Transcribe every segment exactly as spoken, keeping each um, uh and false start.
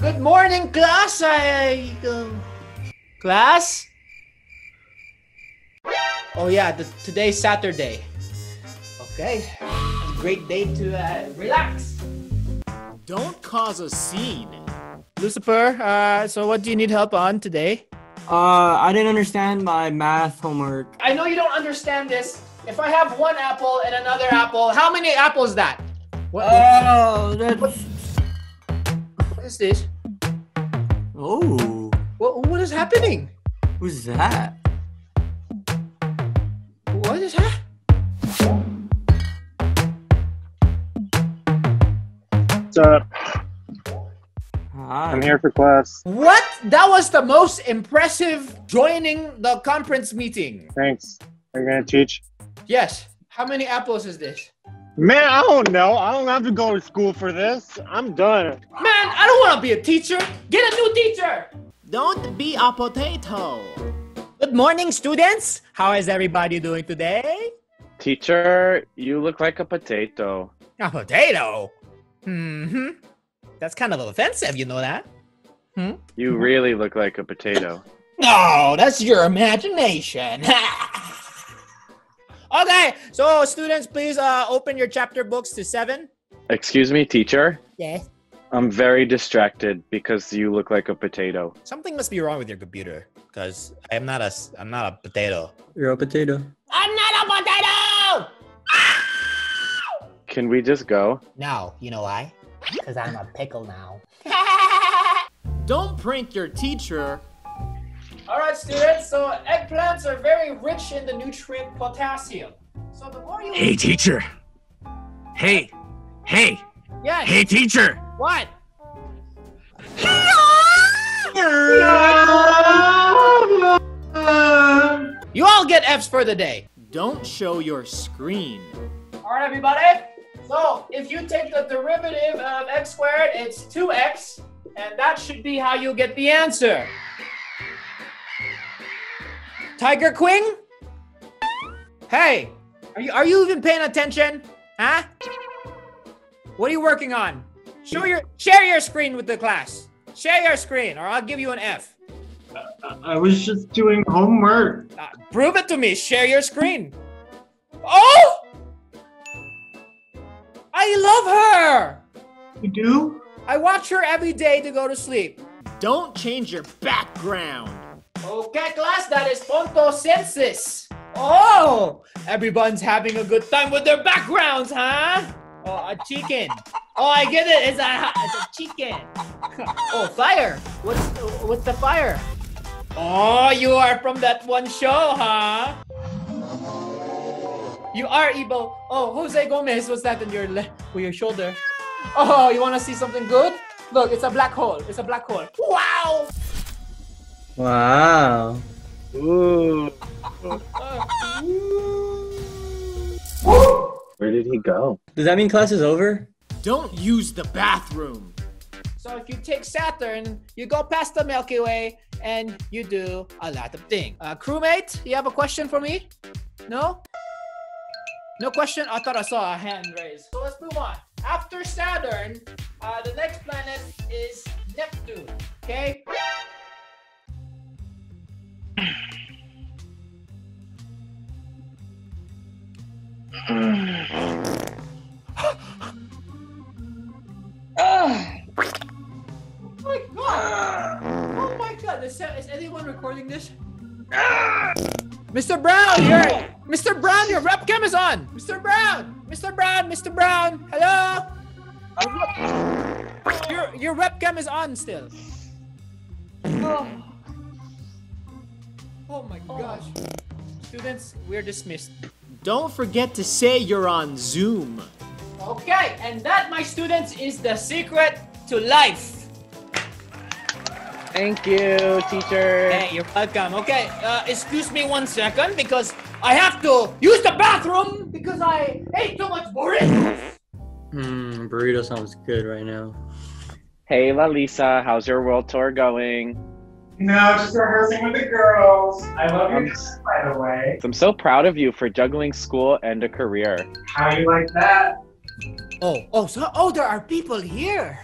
Good morning, class! I... Uh, class? Oh yeah, the, today's Saturday. Okay, great day to uh, relax. Don't cause a scene. Lucifer, uh, so what do you need help on today? Uh, I didn't understand my math homework. I know you don't understand this. If I have one apple and another apple, how many apples that? What? Oh, that's... What? What is this? Oh. What, what is happening? Who's that? What is that? What's up? Hi. I'm here for class. What? That was the most impressive joining the conference meeting. Thanks. Are you going to teach? Yes. How many apples is this? Man, I don't know. I don't have to go to school for this. I'm done. Man, I don't want to be a teacher. Get a new teacher. Don't be a potato. Good morning, students. How is everybody doing today? Teacher, you look like a potato. A potato? Mm-hmm. That's kind of offensive, you know that? Hmm? You really look like a potato. No, that's your imagination. Okay, so students, please uh, open your chapter books to seven. Excuse me, teacher? Yes? I'm very distracted because you look like a potato. Something must be wrong with your computer because I'm not a, I'm not a potato. You're a potato. I'm not a potato! Ah! Can we just go? No, you know why? Because I'm a pickle now. Don't prank your teacher. All right, students, so eggplants are very rich in the nutrient potassium. So the more you... Hey, teacher. Hey. Hey. Yes. Hey, teacher. What? You all get F's for the day. Don't show your screen. All right, everybody. So if you take the derivative of x squared, it's two x, and that should be how you get the answer. Tiger Queen? Hey, are you, are you even paying attention? Huh? What are you working on? Show your, share your screen with the class. Share your screen or I'll give you an F. Uh, I was just doing homework. Uh, prove it to me. Share your screen. Oh! I love her. You do? I watch her every day to go to sleep. Don't change your background. Okay, class, that is photosynthesis. Oh, everyone's having a good time with their backgrounds, huh? Oh, a chicken. Oh, I get it. It's a, it's a chicken. Oh, fire. What's, what's the fire? Oh, you are from that one show, huh? You are evil. Oh, Jose Gomez, what's that on your left, with your shoulder? Oh, you want to see something good? Look, it's a black hole. It's a black hole. Wow. Wow. Ooh. Where did he go? Does that mean class is over? Don't use the bathroom. So if you take Saturn, you go past the Milky Way, and you do a lot of things. Uh, crewmate, you have a question for me? No? No question? I thought I saw a hand raised. So let's move on. After Saturn, uh, the next planet is Neptune, okay? Is anyone recording this? Ah! Mister Brown, you're Mister Brown, your rep cam is on! Mister Brown! Mister Brown, Mister Brown, hello! Uh, your your rep cam is on still. Oh, oh my gosh. Students, we're dismissed. Don't forget to say you're on Zoom. Okay, and that, my students, is the secret to life. Thank you, teacher. Hey, you're welcome. Okay, uh, excuse me one second because I have to use the bathroom because I ate too much burritos. Mmm, burrito sounds good right now. Hey, LaLisa, how's your world tour going? No, just rehearsing with the girls. I love your dress, by the way. I'm so proud of you for juggling school and a career. How do you like that? Oh, oh, so, oh, there are people here.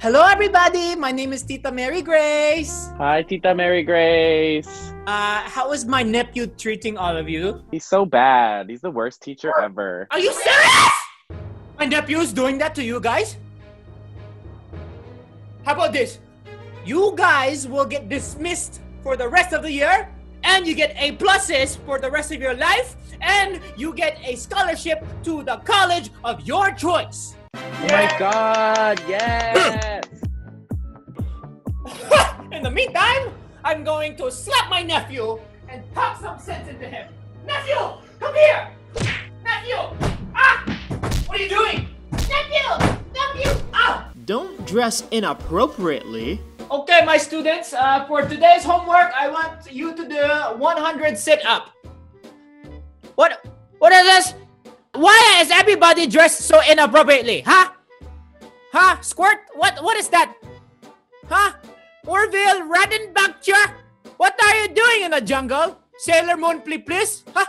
Hello, everybody. My name is Tita Mary Grace. Hi, Tita Mary Grace. Uh, how is my nephew treating all of you? He's so bad. He's the worst teacher oh. ever. Are you serious? My nephew is doing that to you guys? How about this? You guys will get dismissed for the rest of the year, and you get A pluses for the rest of your life, and you get a scholarship to the college of your choice. Yes. Oh my God, yes! In the meantime, I'm going to slap my nephew and talk some sense into him. Nephew, come here! Nephew! Ah! What are you doing? Nephew! Nephew! Ah! Don't dress inappropriately. Okay, my students, uh, for today's homework, I want you to do one hundred sit-up. What? What is this? Why is everybody dressed so inappropriately? Huh? Huh? Squirt? What? What is that? Huh? Orville Redenbacher? What are you doing in the jungle? Sailor Moon, please, please? Huh?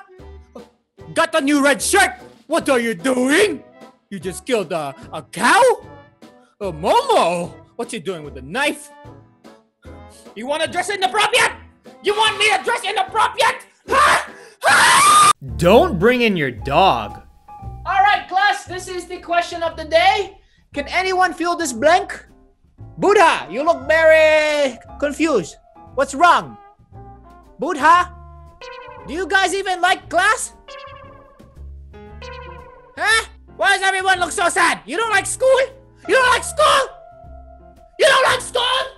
Got a new red shirt? What are you doing? You just killed a, a cow? A Momo? What's he doing with the knife? You want to dress inappropriate? You want me to dress inappropriate? Ha! Ha! Don't bring in your dog. All right, class, this is the question of the day. Can anyone fill this blank? Buddha, you look very confused. What's wrong? Buddha? Do you guys even like class? Huh? Why does everyone look so sad? You don't like school? You don't like school? You don't like school?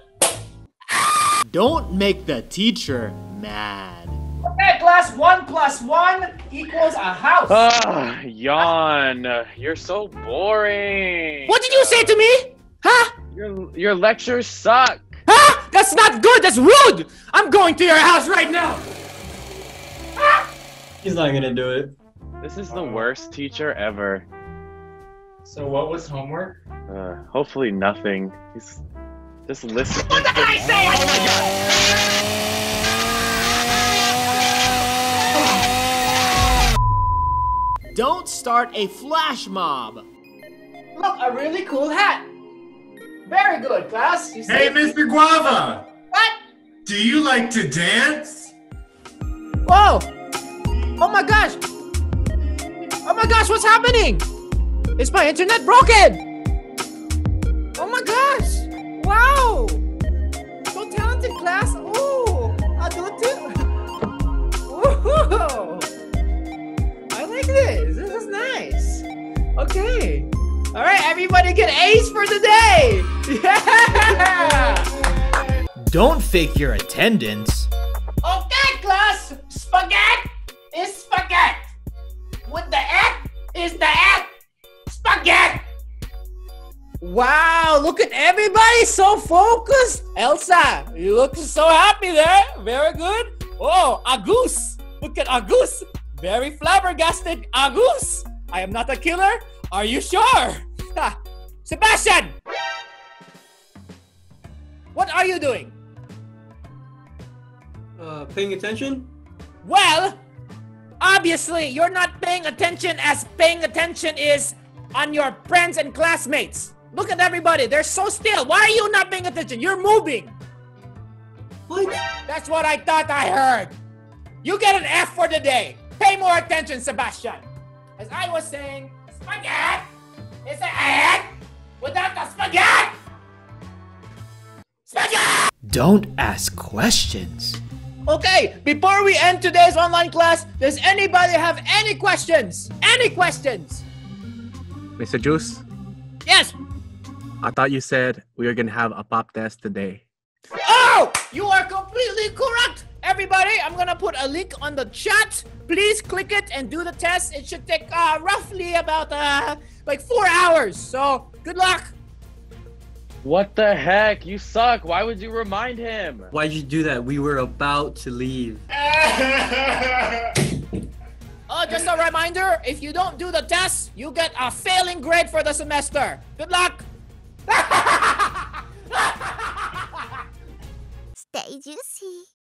Ah! Don't make the teacher mad. Okay, class, one plus one equals a house. Ah, uh, yawn. You're so boring. What did you say to me? Huh? Your, your lectures suck. Huh? That's not good. That's rude. I'm going to your house right now. Ah! He's not going to do it. This is the worst teacher ever. So what was homework? Uh, hopefully nothing. He's just listening. What did I say? Oh my God! Don't start a flash mob. Look, a really cool hat. Very good, class. You hey, Mister Guava. What? Do you like to dance? Whoa! Oh my gosh! Oh my gosh! What's happening? Is my internet broken? Oh my gosh! Wow! So talented, class! Ooh! I do it too! Ooh! I like this! This is nice! Okay! Alright, everybody get A's for the day! Yeah! Don't fake your attendance! Okay, class! Spaghetti is spaghetti! With the F is the F! Spaghetti! Wow, look at everybody so focused. Elsa, you look so happy there. Very good. Oh, Agus. Look at Agus. Very flabbergasted. Agus, I am not a killer. Are you sure? Ha. Sebastian! What are you doing? Uh, paying attention? Well, obviously, you're not paying attention, as paying attention is on your friends and classmates. Look at everybody. They're so still. Why are you not paying attention? You're moving. What? That's what I thought I heard. You get an F for the day. Pay more attention, Sebastian. As I was saying, spaghetti is an egg without the spaghetti. Spaghetti! Don't ask questions. Okay, before we end today's online class, does anybody have any questions? Any questions? Mister Juice? Yes! I thought you said we were going to have a pop test today. Oh! You are completely correct! Everybody, I'm going to put a link on the chat. Please click it and do the test. It should take uh, roughly about uh, like four hours. So, good luck! What the heck? You suck! Why would you remind him? Why'd you do that? We were about to leave. Oh, just a reminder, if you don't do the test, you get a failing grade for the semester. Good luck! Stay juicy.